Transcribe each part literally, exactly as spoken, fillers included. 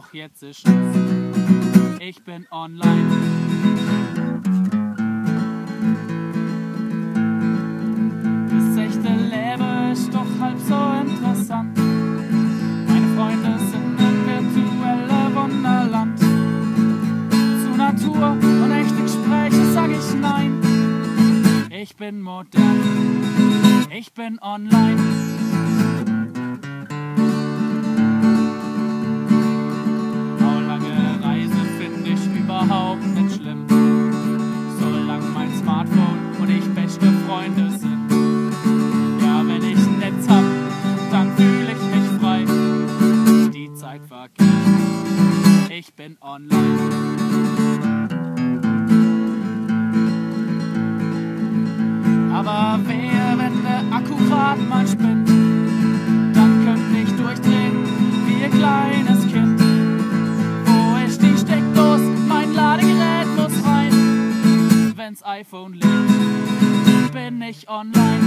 doch jetzt ist Schluss. Ich bin online. Und echte Gespräche sag ich nein. Ich bin modern, ich bin online. Oh, lange Reise finde ich überhaupt nicht schlimm, solange mein Smartphone und ich beste Freunde sind. Ja, wenn ich ein Netz hab, dann fühle ich mich frei. Die Zeit vergeht, ich bin online. Aber wehe, wenn der Akku grad mal spinnt, dann könnt ich durchdrehen wie ein kleines Kind. Wo ist die Steckdose? Mein Ladegerät muss rein. Wenn's iPhone lädt, bin ich online.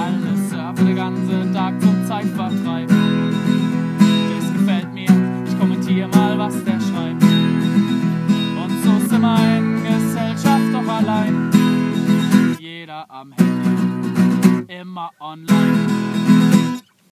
Alles Surfen den ganzen Tag zum Zeitvertreib. Das gefällt mir, ich kommentiere mal, was der schreibt. Mein Gesellschaft doch allein, jeder am Handy, immer online.